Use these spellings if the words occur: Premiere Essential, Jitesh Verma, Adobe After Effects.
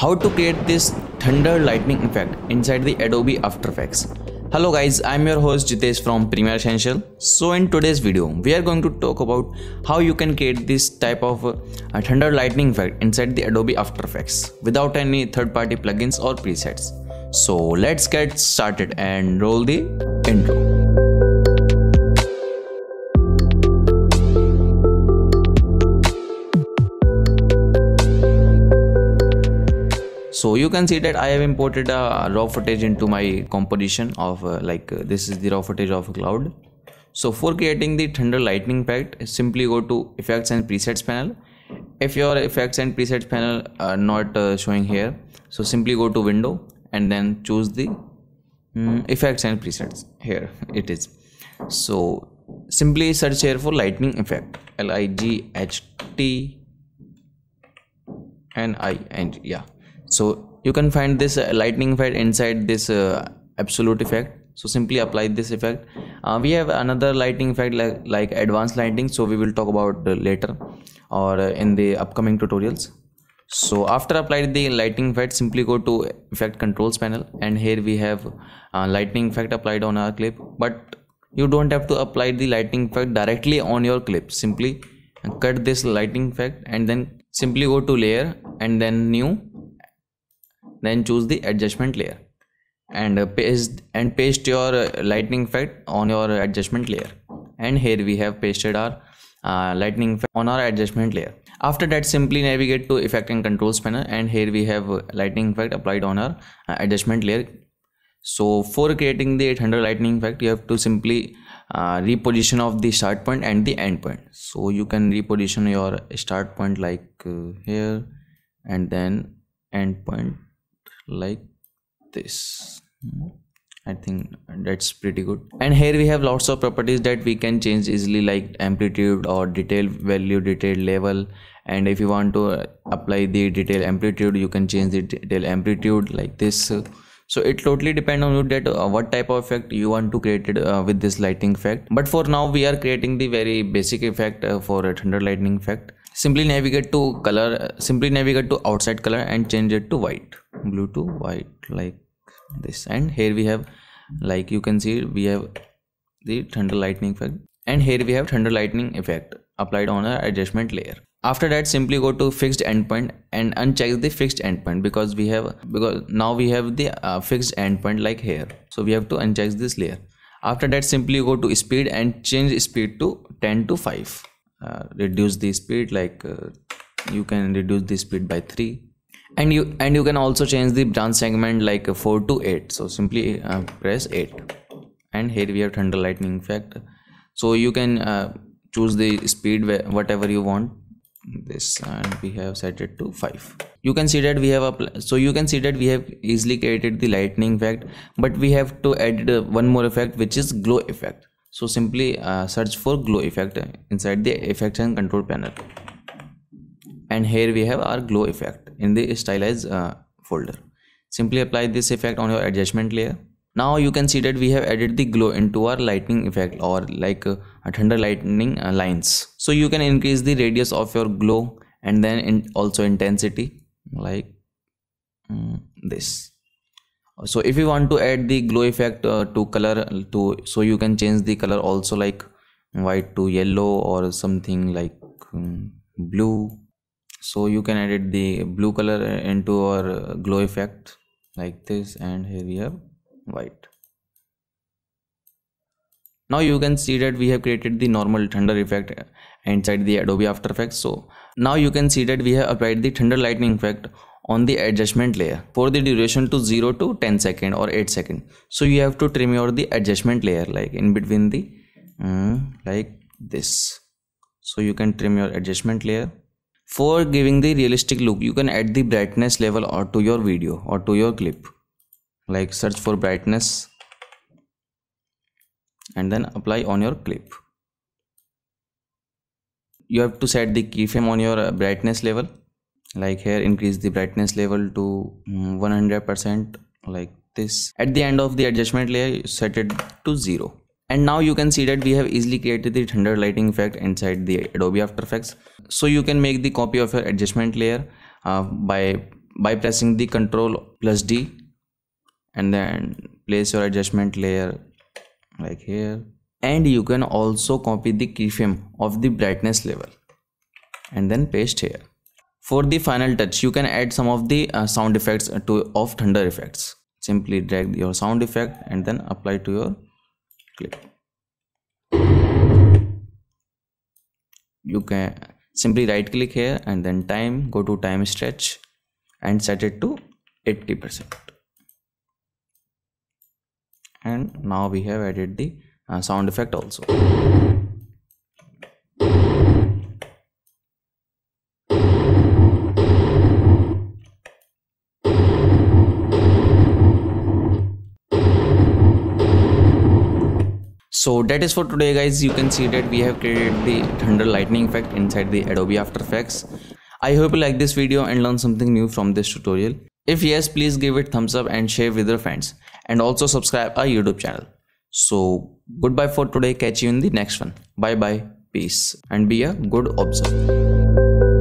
how to create this thunder lightning effect inside the Adobe After Effects. Hello guys, I'm your host Jitesh from Premiere Essential. So in today's video, we are going to talk about how you can create this type of thunder lightning effect inside the Adobe After Effects without any third-party plugins or presets. So let's get started and roll the intro. So you can see that I have imported a raw footage into my composition of this is the raw footage of a cloud. So for creating the thunder lightning effect, simply go to effects and presets panel. If your effects and presets panel are not showing here, so simply go to window and then choose the effects and presets. Here it is. So simply search here for lightning effect, L-I-G-H-T-N-I-N-G, yeah. So you can find this lightning effect inside this absolute effect. So simply apply this effect. We have another lightning effect like advanced lighting, so we will talk about later or in the upcoming tutorials. So after applying the lightning effect, simply go to effect controls panel, and here we have lightning effect applied on our clip. But you don't have to apply the lightning effect directly on your clip. Simply cut this lightning effect and then simply go to layer and then new. Then choose the adjustment layer and paste your lightning effect on your adjustment layer, and here we have pasted our lightning effect on our adjustment layer. After that, simply navigate to effect and controls panel, and here we have lightning effect applied on our adjustment layer. So for creating the thunder lightning effect, you have to simply reposition of the start point and the end point. So you can reposition your start point like here, and then end point like this. I think that's pretty good. And here we have lots of properties that we can change easily, like amplitude or detail value, detail level. And if you want to apply the detail amplitude, you can change the detail amplitude like this. So it totally depends on you that what type of effect you want to create with this lightning effect. But for now, we are creating the very basic effect for a thunder lightning effect. Simply navigate to color, simply navigate to outside color and change it to white, blue to white like this, and here we have, like you can see, we have the thunder lightning effect, and here we have thunder lightning effect applied on our adjustment layer. After that, simply go to fixed endpoint and uncheck the fixed endpoint, because we have, because now we have the fixed endpoint like here, so we have to uncheck this layer. After that, simply go to speed and change speed to 10 to 5. Reduce the speed, like you can reduce the speed by 3, and you can also change the branch segment like 4 to 8. So simply press 8, and here we have thunder lightning effect. So you can choose the speed whatever you want this, and we have set it to 5. You can see that we have easily created the lightning effect, but we have to add one more effect, which is glow effect. So simply search for glow effect inside the effects and control panel, and here we have our glow effect in the stylized folder. Simply apply this effect on your adjustment layer. Now you can see that we have added the glow into our lightning effect, or like thunder lightning lines. So you can increase the radius of your glow, and then also intensity like this. So if you want to add the glow effect to color, so you can change the color also, like white to yellow or something like blue. So you can edit the blue color into our glow effect like this, and here we have white. Now you can see that we have created the normal thunder effect inside the Adobe After Effects. So now you can see that we have applied the thunder lightning effect on the adjustment layer for the duration to 0 to 10 second or 8 second. So you have to trim your the adjustment layer like in between the like this. So you can trim your adjustment layer. For giving the realistic look, you can add the brightness level or to your video or to your clip, like search for brightness and then apply on your clip. You have to set the keyframe on your brightness level. Like here, increase the brightness level to 100% like this. At the end of the adjustment layer, set it to 0. And now you can see that we have easily created the thunder lightning effect inside the Adobe After Effects. So you can make the copy of your adjustment layer by by pressing the Ctrl+D and then place your adjustment layer like here. And you can also copy the keyframe of the brightness level and then paste here. For the final touch, you can add some of the sound effects of thunder effects. Simply drag your sound effect and then apply to your clip. You can simply right click here and then time, go to time stretch and set it to 80%. And now we have added the sound effect also. So that is for today, guys. You can see that we have created the thunder lightning effect inside the Adobe After Effects. I hope you like this video and learn something new from this tutorial. If yes, please give it thumbs up and share with your friends, and also subscribe our YouTube channel. So goodbye for today. Catch you in the next one. Bye bye. Peace and be a good observer.